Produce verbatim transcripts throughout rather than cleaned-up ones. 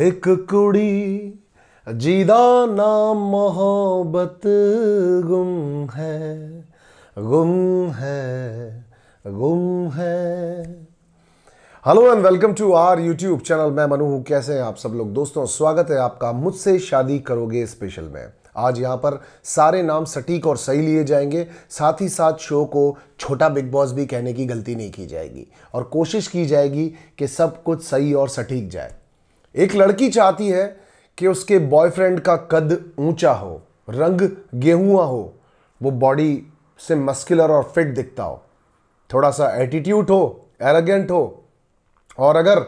एक कुड़ी जिदा नाम मोहब्बत गुम है गुम है गुम है। Hello and welcome to our YouTube channel. मैं मनु हूँ। कैसे हैं आप सब लोग दोस्तों? स्वागत है आपका मुझसे शादी करोगे स्पेशल में। आज यहाँ पर सारे नाम सटीक और सही लिए जाएंगे, साथ ही साथ शो को छोटा बिग बॉस भी कहने की गलती नहीं की जाएगी और कोशिश की जाएगी कि सब कुछ सही और सटीक जाए। एक लड़की चाहती है कि उसके बॉयफ्रेंड का कद ऊँचा हो, रंग गेहुआ हो, वो बॉडी से मस्कुलर और फिट दिखता हो, थोड़ा सा एटीट्यूड हो, एरोगेंट हो, और अगर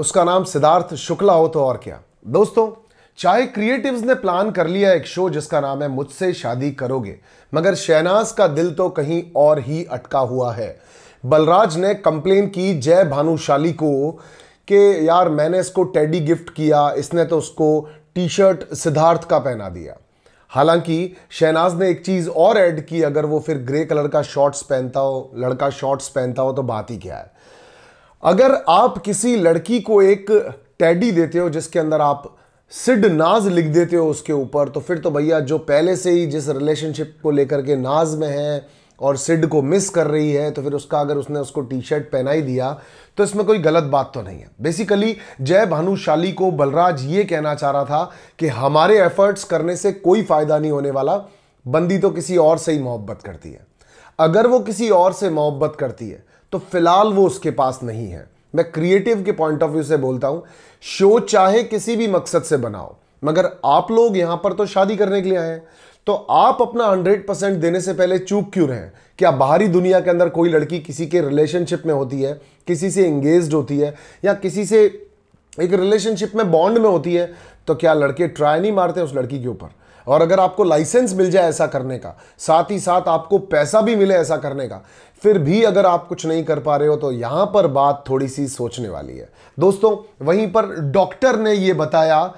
उसका नाम सिद्धार्थ शुक्ला हो तो और क्या। दोस्तों, चाहे क्रिएटिव्स ने प्लान कर लिया एक शो जिसका नाम है मुझसे शादी करोगे, मगर शहनाज का दिल तो कहीं और ही अटका हुआ है। बलराज ने कंप्लेन की जय भानुशाली को कि यार मैंने इसको टेडी गिफ्ट किया, इसने तो उसको टी शर्ट सिद्धार्थ का पहना दिया। हालांकि शहनाज ने एक चीज़ और ऐड की, अगर वो फिर ग्रे कलर का शॉर्ट्स पहनता हो, लड़का शॉर्ट्स पहनता हो तो बात ही क्या है। अगर आप किसी लड़की को एक टैडी देते हो जिसके अंदर आप सिड नाज लिख देते हो उसके ऊपर, तो फिर तो भैया जो पहले से ही जिस रिलेशनशिप को लेकर के नाज में है और सिड को मिस कर रही है, तो फिर उसका अगर उसने उसको टी शर्ट पहना ही दिया तो इसमें कोई गलत बात तो नहीं है। बेसिकली जय भानुशाली को बलराज ये कहना चाह रहा था कि हमारे एफर्ट्स करने से कोई फ़ायदा नहीं होने वाला, बंदी तो किसी और से ही मोहब्बत करती है। अगर वो किसी और से मोहब्बत करती है तो फिलहाल वो उसके पास नहीं है। मैं क्रिएटिव के पॉइंट ऑफ व्यू से बोलता हूं, शो चाहे किसी भी मकसद से बनाओ, मगर आप लोग यहां पर तो शादी करने के लिए आए हैं, तो आप अपना हंड्रेड परसेंट देने से पहले चूक क्यों रहे हैं? क्या बाहरी दुनिया के अंदर कोई लड़की किसी के रिलेशनशिप में होती है, किसी से एंगेज्ड होती है, या किसी से एक रिलेशनशिप में बॉन्ड में होती है, तो क्या लड़के ट्राई नहीं मारते उस लड़की के ऊपर? और अगर आपको लाइसेंस मिल जाए ऐसा करने का, साथ ही साथ आपको पैसा भी मिले ऐसा करने का, फिर भी अगर आप कुछ नहीं कर पा रहे हो तो यहाँ पर बात थोड़ी सी सोचने वाली है दोस्तों। वहीं पर डॉक्टर ने ये बताया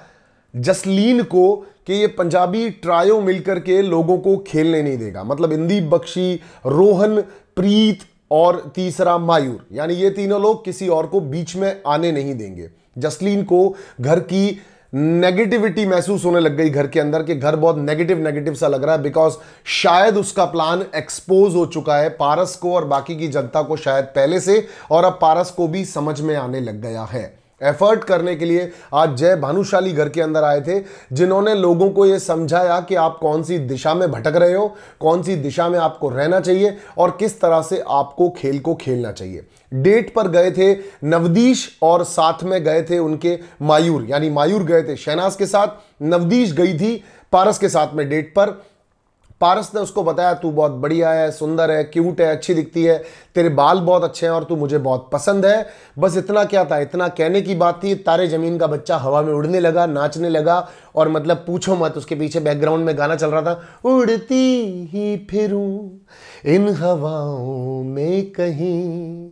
जसलीन को कि ये पंजाबी ट्रायो मिलकर के लोगों को खेलने नहीं देगा, मतलब इंदीप बख्शी, रोहन प्रीत और तीसरा मायूर, यानी ये तीनों लोग किसी और को बीच में आने नहीं देंगे। जसलीन को घर की नेगेटिविटी महसूस होने लग गई घर के अंदर कि घर बहुत नेगेटिव नेगेटिव सा लग रहा है, बिकॉज शायद उसका प्लान एक्सपोज हो चुका है पारस को और बाकी की जनता को शायद पहले से, और अब पारस को भी समझ में आने लग गया है। एफर्ट करने के लिए आज जय भानुशाली घर के अंदर आए थे, जिन्होंने लोगों को ये समझाया कि आप कौन सी दिशा में भटक रहे हो, कौन सी दिशा में आपको रहना चाहिए और किस तरह से आपको खेल को खेलना चाहिए। डेट पर गए थे नवदीश और साथ में गए थे उनके मायूर, यानी मायूर गए थे शहनाज के साथ, नवदीश गई थी पारस के साथ में डेट पर। पारस ने उसको बताया तू बहुत बढ़िया है, सुंदर है, क्यूट है, अच्छी दिखती है, तेरे बाल बहुत अच्छे हैं और तू मुझे बहुत पसंद है। बस इतना क्या था, इतना कहने की बात थी। तारे ज़मीन का बच्चा हवा में उड़ने लगा, नाचने लगा, और मतलब पूछो मत, उसके पीछे बैकग्राउंड में गाना चल रहा था, उड़ती ही फिरूँ इन हवाओं में कहीं,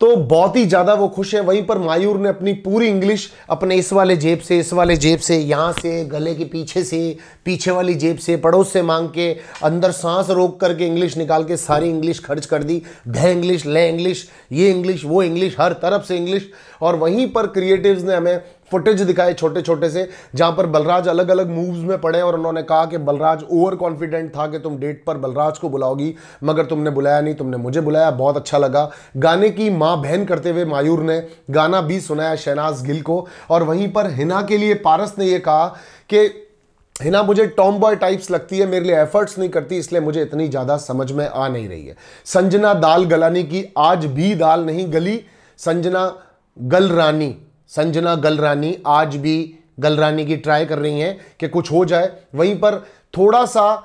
तो बहुत ही ज़्यादा वो खुश है। वहीं पर मायूर ने अपनी पूरी इंग्लिश अपने इस वाले जेब से, इस वाले जेब से, यहाँ से, गले के पीछे से, पीछे वाली जेब से, पड़ोस से मांग के, अंदर सांस रोक करके इंग्लिश निकाल के सारी इंग्लिश खर्च कर दी। धै इंग्लिश, ले इंग्लिश, ये इंग्लिश, वो इंग्लिश, हर तरफ से इंग्लिश। और वहीं पर क्रिएटिव्स ने हमें फुटेज दिखाए छोटे छोटे से, जहाँ पर बलराज अलग अलग मूव्स में पड़े और उन्होंने कहा कि बलराज ओवर कॉन्फिडेंट था कि तुम डेट पर बलराज को बुलाओगी, मगर तुमने बुलाया नहीं, तुमने मुझे बुलाया, बहुत अच्छा लगा। गाने की माँ बहन करते हुए मायूर ने गाना भी सुनाया शहनाज गिल को। और वहीं पर हिना के लिए पारस ने यह कहा कि हिना मुझे टॉम बॉय टाइप्स लगती है, मेरे लिए एफर्ट्स नहीं करती, इसलिए मुझे इतनी ज़्यादा समझ में आ नहीं रही है। संजना दाल गलानी की आज भी दाल नहीं गली, संजना गलरानी, संजना गलरानी आज भी गलरानी की ट्राई कर रही हैं कि कुछ हो जाए। वहीं पर थोड़ा सा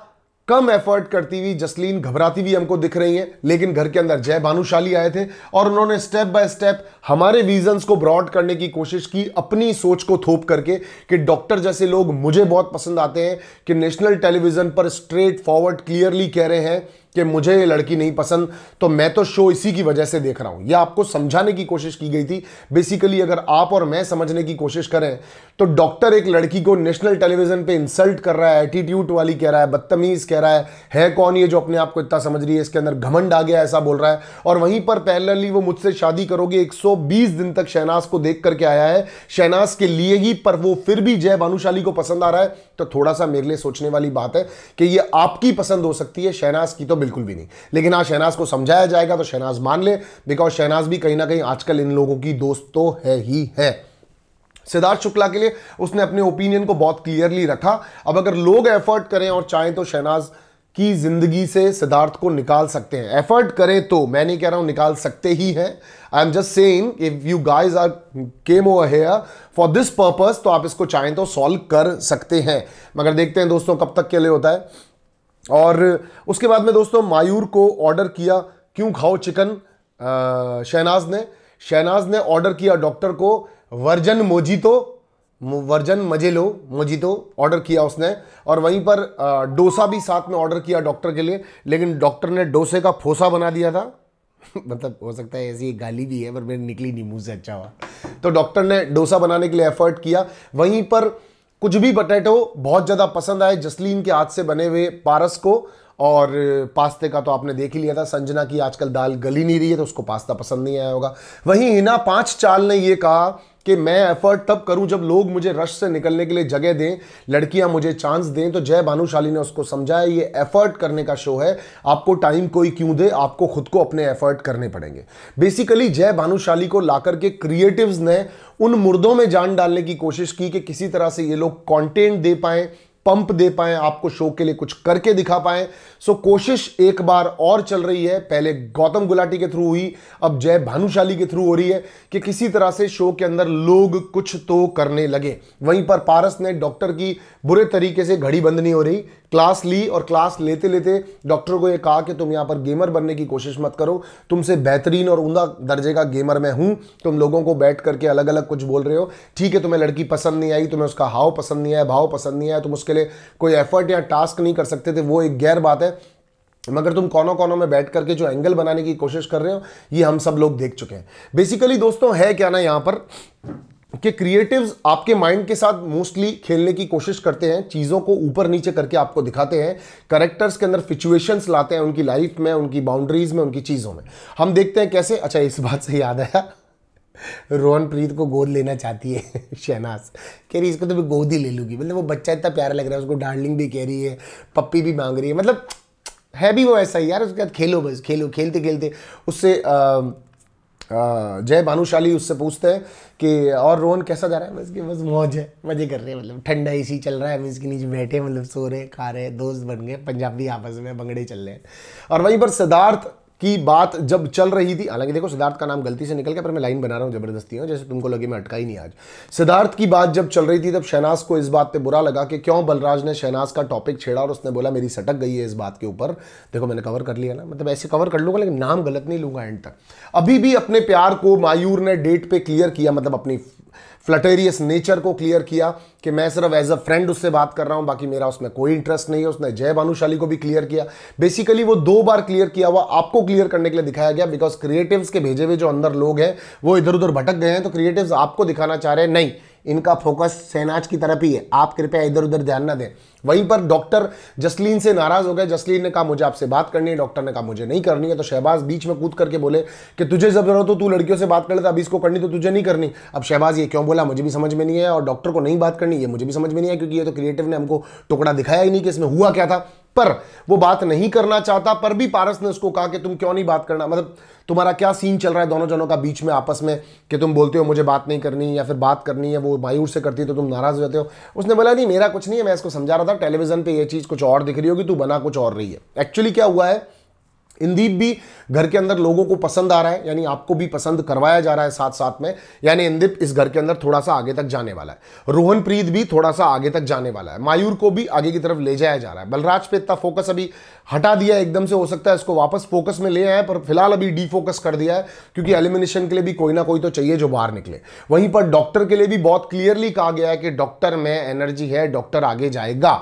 कम एफर्ट करती हुई जसलीन घबराती हुई हमको दिख रही हैं, लेकिन घर के अंदर जय भानुशाली आए थे और उन्होंने स्टेप बाय स्टेप हमारे विजन्स को ब्रॉड करने की कोशिश की, अपनी सोच को थोप करके कि डॉक्टर जैसे लोग मुझे बहुत पसंद आते हैं, कि नेशनल टेलीविज़न पर स्ट्रेट फॉरवर्ड क्लियरली कह रहे हैं कि मुझे ये लड़की नहीं पसंद, तो मैं तो शो इसी की वजह से देख रहा हूँ, यह आपको समझाने की कोशिश की गई थी। बेसिकली अगर आप और मैं समझने की कोशिश करें तो डॉक्टर एक लड़की को नेशनल टेलीविजन पे इंसल्ट कर रहा है, एटीट्यूड वाली कह रहा है, बदतमीज कह रहा है, है कौन ये जो अपने आप को इतना समझ रही है, इसके अंदर घमंड आ गया, ऐसा बोल रहा है। और वहीं पर पैरेलली वो मुझसे शादी करोगे एक सौ बीस दिन तक शहनाज को देख करके आया है, शहनाज के लिए ही, पर वो फिर भी जय भानुशाली को पसंद आ रहा है। तो थोड़ा सा मेरे लिए सोचने वाली बात है कि ये आपकी पसंद हो सकती है, शहनाज की तो बिल्कुल भी नहीं। लेकिन हाँ, शहनाज को समझाया जाएगा तो शहनाज मान ले, बिकॉज शहनाज भी कहीं ना कहीं आजकल इन लोगों की दोस्त तो है ही है। सिद्धार्थ शुक्ला के लिए उसने अपने ओपिनियन को बहुत क्लियरली रखा। अब अगर लोग एफर्ट करें और चाहें तो शहनाज की जिंदगी से सिद्धार्थ को निकाल सकते हैं, एफर्ट करें तो, मैं नहीं कह रहा हूं निकाल सकते ही हैं, I am just saying if you guys are came over here for this purpose, तो आप इसको चाहें तो सॉल्व कर सकते हैं। मगर देखते हैं दोस्तों कब तक के लिए होता है। और उसके बाद में दोस्तों मायूर को ऑर्डर किया क्यों खाओ चिकन, शहनाज ने शहनाज ने ऑर्डर किया डॉक्टर को वर्जन मोजीतो, वर्जन मजे लो मोजीतो ऑर्डर किया उसने। और वहीं पर डोसा भी साथ में ऑर्डर किया डॉक्टर के लिए, लेकिन डॉक्टर ने डोसे का फोसा बना दिया था मतलब हो सकता है ऐसी गाली भी है पर मेरे निकली नहीं मुंह से, अच्छा हुआ। तो डॉक्टर ने डोसा बनाने के लिए एफर्ट किया। वहीं पर कुछ भी पटेटो बहुत ज़्यादा पसंद आए जसलीन के हाथ से बने हुए पारस को, और पास्ते का तो आपने देख ही लिया था, संजना की आजकल दाल गली नहीं रही है तो उसको पास्ता पसंद नहीं आया होगा। वहीं हिना पाँच चाल ने ये कहा कि मैं एफर्ट तब करूं जब लोग मुझे रश से निकलने के लिए जगह दें, लड़कियां मुझे चांस दें। तो जय भानुशाली ने उसको समझाया ये एफर्ट करने का शो है, आपको टाइम कोई क्यों दे, आपको खुद को अपने एफर्ट करने पड़ेंगे। बेसिकली जय भानुशाली को लाकर के क्रिएटिव्स ने उन मुर्दों में जान डालने की कोशिश की कि किसी तरह से ये लोग कॉन्टेंट दे पाएँ, पंप दे पाएँ, आपको शो के लिए कुछ करके दिखा पाएँ। सो कोशिश एक बार और चल रही है, पहले गौतम गुलाटी के थ्रू हुई, अब जय भानुशाली के थ्रू हो रही है कि किसी तरह से शो के अंदर लोग कुछ तो करने लगे। वहीं पर पारस ने डॉक्टर की बुरे तरीके से घड़ी बंद नहीं हो रही क्लास ली, और क्लास लेते लेते डॉक्टर को ये कहा कि तुम यहाँ पर गेमर बनने की कोशिश मत करो, तुमसे बेहतरीन और उमदा दर्जे का गेमर मैं हूँ, तुम लोगों को बैठ करके अलग अलग कुछ बोल रहे हो। ठीक है, तुम्हें लड़की पसंद नहीं आई, तुम्हें उसका हाव पसंद नहीं आया, भाव पसंद नहीं आया, तुम उसके लिए कोई एफर्ट या टास्क नहीं कर सकते थे, वो एक गैर बात है। मगर तुम कोनों कोनों में बैठ करके जो एंगल बनाने की कोशिश कर रहे हो ये हम सब लोग देख चुके हैं। बेसिकली दोस्तों है क्या ना यहाँ पर कि क्रिएटिव्स आपके माइंड के साथ मोस्टली खेलने की कोशिश करते हैं, चीज़ों को ऊपर नीचे करके आपको दिखाते हैं, करेक्टर्स के अंदर सिचुएशंस लाते हैं उनकी लाइफ में, उनकी बाउंड्रीज में, उनकी चीज़ों में। हम देखते हैं कैसे। अच्छा, इस बात से याद आया, रोहन प्रीत को गोद लेना चाहती है शहनाज, कह रही इसको तो मैं गोद ही ले लूँगी, मतलब वो बच्चा इतना प्यारा लग रहा है, उसको डार्लिंग भी कह रही है, पप्पी भी मांग रही है, मतलब है भी वो ऐसा ही यार। उसके बाद खेलो बस खेलो, खेलते खेलते उससे जय भानुशाली उससे पूछते हैं कि और रोहन कैसा जा रहा है, बस कि बस मौज है, मज़े कर रहे हैं, मतलब ठंडा एसी चल रहा है, हम इसके नीचे बैठे मतलब सो रहे खा रहे, दोस्त बन गए, पंजाबी आपस में बंगड़े चल रहे हैं। और वहीं पर सिद्धार्थ की बात जब चल रही थी, हालांकि देखो सिद्धार्थ का नाम गलती से निकल गया पर मैं लाइन बना रहा हूँ ज़बरदस्ती हूँ, जैसे तुमको लगे मैं अटका ही नहीं आज। सिद्धार्थ की बात जब चल रही थी तब शहनाज को इस बात पे बुरा लगा कि क्यों बलराज ने शहनाज का टॉपिक छेड़ा, और उसने बोला मेरी सटक गई है इस बात के ऊपर। देखो मैंने कवर कर लिया ना, मतलब ऐसे कवर कर लूँगा लेकिन नाम गलत नहीं लूँगा एंड तक। अभी भी अपने प्यार को मायूर ने डेट पर क्लियर किया, मतलब अपनी फ्लटेरियस नेचर को क्लियर किया कि मैं सिर्फ एज अ फ्रेंड उससे बात कर रहा हूं, बाकी मेरा उसमें कोई इंटरेस्ट नहीं है। उसने जय भानुशाली को भी क्लियर किया। बेसिकली वो दो बार क्लियर किया हुआ आपको क्लियर करने के लिए दिखाया गया, बिकॉज क्रिएटिव्स के भेजे हुए जो अंदर लोग हैं वो इधर उधर भटक गए हैं, तो क्रिएटिव्स आपको दिखाना चाह रहे हैं नहीं, इनका फोकस शहनाज की तरफ ही है, आप कृपया इधर उधर ध्यान ना दें। वहीं पर डॉक्टर जसलीन से नाराज़ हो गए, जसलीन ने कहा मुझे आपसे बात करनी है, डॉक्टर ने कहा मुझे नहीं करनी है। तो शहबाज बीच में कूद करके बोले कि तुझे जब जरूरत हो तू लड़कियों से बात कर लेता, अभी इसको करनी तो तुझे नहीं करनी। अब शहबाज ये क्यों बोला मुझे भी समझ में नहीं है, और डॉक्टर को नहीं बात करनी ये मुझे भी समझ में नहीं है, क्योंकि ये तो क्रिएटिव ने हमको टुकड़ा दिखाया ही नहीं कि इसमें हुआ क्या था। पर वो बात नहीं करना चाहता, पर भी पारस ने उसको कहा कि तुम क्यों नहीं बात करना, मतलब तुम्हारा क्या सीन चल रहा है दोनों जनों का बीच में आपस में कि तुम बोलते हो मुझे बात नहीं करनी या फिर बात करनी है, वो मायूर से करती है तो तुम नाराज़ हो जाते हो। उसने बोला नहीं मेरा कुछ नहीं है, मैं इसको समझा रहा था, टेलीविजन पे ये चीज़ कुछ और दिख रही होगी, तू बना कुछ और रही है। एक्चुअली क्या हुआ है, इंदीप भी घर के अंदर लोगों को पसंद आ रहा है, यानी आपको भी पसंद करवाया जा रहा है साथ साथ में, यानी इंदीप इस घर के अंदर थोड़ा सा आगे तक जाने वाला है, रोहन प्रीत भी थोड़ा सा आगे तक जाने वाला है, मायूर को भी आगे की तरफ ले जाया जा रहा है। बलराज पे इतना फोकस अभी हटा दिया एकदम से, हो सकता है इसको वापस फोकस में ले आए, पर फिलहाल अभी डीफोकस कर दिया है क्योंकि एलिमिनेशन के लिए भी कोई ना कोई तो चाहिए जो बाहर निकले। वहीं पर डॉक्टर के लिए भी बहुत क्लियरली कहा गया है कि डॉक्टर में एनर्जी है, डॉक्टर आगे जाएगा।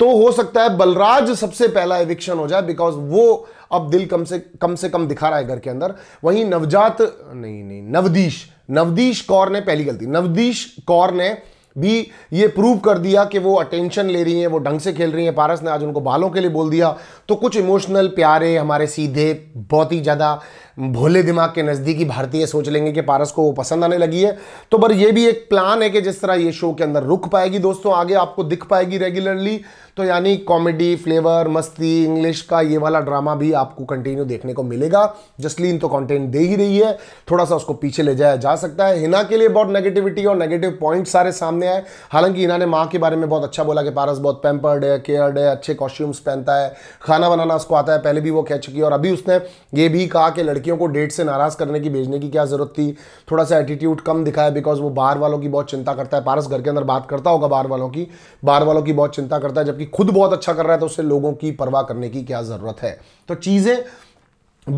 तो हो सकता है बलराज सबसे पहला एविक्शन हो जाए, बिकॉज वो अब दिल कम से कम से कम दिखा रहा है घर के अंदर। वहीं नवजात नहीं नहीं नवदीश नवदीश कौर ने पहली गलती, नवदीश कौर ने भी ये प्रूव कर दिया कि वो अटेंशन ले रही हैं, वो ढंग से खेल रही हैं। पारस ने आज उनको बालों के लिए बोल दिया, तो कुछ इमोशनल प्यारे हमारे सीधे बहुत ही ज़्यादा भोले दिमाग के नज़दीकी भारतीय सोच लेंगे कि पारस को वो पसंद आने लगी है। तो पर ये भी एक प्लान है कि जिस तरह ये शो के अंदर रुक पाएगी दोस्तों, आगे आपको दिख पाएगी रेगुलरली। तो यानी कॉमेडी फ्लेवर, मस्ती, इंग्लिश का ये वाला ड्रामा भी आपको कंटिन्यू देखने को मिलेगा। जसलीन तो कंटेंट दे ही रही है, थोड़ा सा उसको पीछे ले जाया जा सकता है। हिना के लिए बहुत नेगेटिविटी और नेगेटिव पॉइंट सारे सामने आए। हालांकि हिना ने माँ के बारे में बहुत अच्छा बोला कि पारस बहुत पैम्पर्ड है, केयर्ड है, अच्छे कॉस्ट्यूम्स पहनता है, खाना बनाना उसको आता है, पहले भी वो कह चुकी है। और अभी उसने ये भी कहा कि लड़कियों को डेट से नाराज़ करने की, भेजने की क्या ज़रूरत थी। थोड़ा सा एटीट्यूड कम दिखाया, बिकॉज वो बाहर वालों की बहुत चिंता करता है। पारस घर के अंदर बात करता होगा बाहर वालों की, बाहर वालों की बहुत चिंता करता है, जबकि खुद बहुत अच्छा कर रहा है, तो उससे लोगों की परवाह करने की क्या जरूरत है। तो चीजें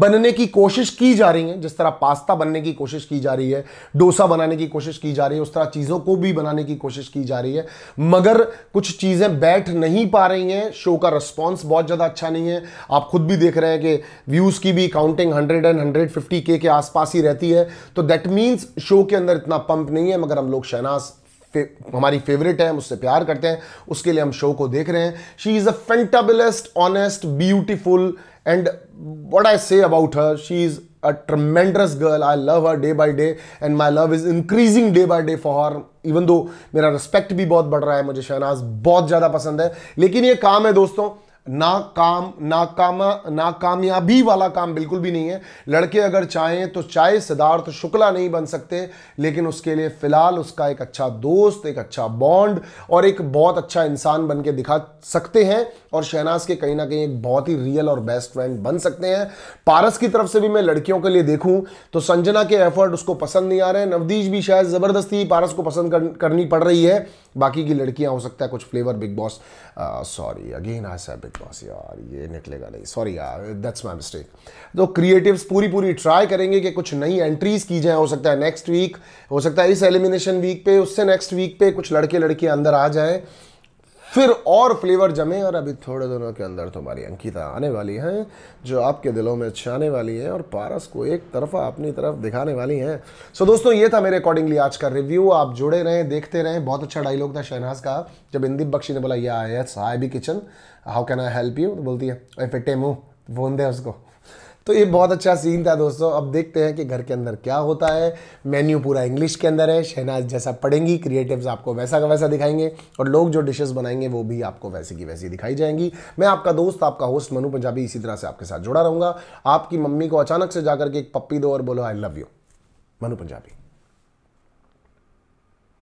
बनने की कोशिश की जा रही है, जिस तरह पास्ता बनने की कोशिश की जा रही है, डोसा बनाने की कोशिश की जा रही है, उस तरह चीज़ों को भी बनाने की कोशिश की जा रही है, मगर कुछ चीज़ें बैठ नहीं पा रही हैं। शो का रिस्पांस बहुत ज़्यादा अच्छा नहीं है। आप खुद भी देख रहे हैं कि व्यूज़ की भी counting hundred and hundred fifty के के आसपास ही रहती है। तो दैट मीन्स शो के अंदर इतना पंप नहीं है, मगर हम लोग शहनाज हमारी फेवरेट है, हम उससे प्यार करते हैं, उसके लिए हम शो को देख रहे हैं। She is a fantabulous, honest, beautiful and what I say about her, she is a tremendous girl. I love her day by day and my love is increasing day by day for her, even though मेरा respect भी बहुत बढ़ रहा है। मुझे शहनाज बहुत ज़्यादा पसंद है, लेकिन ये काम है दोस्तों, नाकाम नाकामा नाकामयाबी वाला काम बिल्कुल भी नहीं है। लड़के अगर चाहें तो चाहे सिद्धार्थ शुक्ला नहीं बन सकते, लेकिन उसके लिए फ़िलहाल उसका एक अच्छा दोस्त, एक अच्छा बॉन्ड और एक बहुत अच्छा इंसान बन के दिखा सकते हैं, और शहनाज के कहीं ना कहीं एक बहुत ही रियल और बेस्ट फ्रेंड बन सकते हैं। पारस की तरफ से भी मैं लड़कियों के लिए देखूँ तो संजना के एफर्ट उसको पसंद नहीं आ रहे हैं। नवदीश भी शायद ज़बरदस्ती पारस को पसंद कर, करनी पड़ रही है। बाकी की लड़कियाँ हो सकता है कुछ flavour, big boss sorry again I say boss यार ये निकलेगा नहीं, सॉरी यार दैट्स माय मिस्टेक। तो क्रिएटिव्स पूरी पूरी ट्राई करेंगे कि कुछ नई एंट्रीज की जाए। हो सकता है नेक्स्ट वीक, हो सकता है इस एलिमिनेशन वीक पे, उससे नेक्स्ट वीक पे कुछ लड़के लड़कियां अंदर आ जाएं, फिर और फ्लेवर जमे। और अभी थोड़े दिनों के अंदर तुम्हारी अंकिता आने वाली हैं, जो आपके दिलों में छाने वाली हैं और पारस को एक तरफा अपनी तरफ दिखाने वाली हैं। सो so, दोस्तों ये था मेरे अकॉर्डिंगली आज का रिव्यू। आप जुड़े रहें, देखते रहें। बहुत अच्छा डायलॉग था शहनाज का, जब इंदीप बख्शी ने बोला या yes I B kitchen, how can I help you, बोलती है आई फिटे मुँह बोल दे उसको। तो ये बहुत अच्छा सीन था दोस्तों। अब देखते हैं कि घर के अंदर क्या होता है। मेन्यू पूरा इंग्लिश के अंदर है, शहनाज जैसा पढ़ेंगी, क्रिएटिव्स आपको वैसा का वैसा दिखाएंगे और लोग जो डिशेस बनाएंगे वो भी आपको वैसी की वैसी दिखाई जाएंगी। मैं आपका दोस्त, आपका होस्ट मनु पंजाबी, इसी तरह से आपके साथ जुड़ा रहूँगा। आपकी मम्मी को अचानक से जाकर के एक पप्पी दो और बोलो I love you, Manu Punjabi.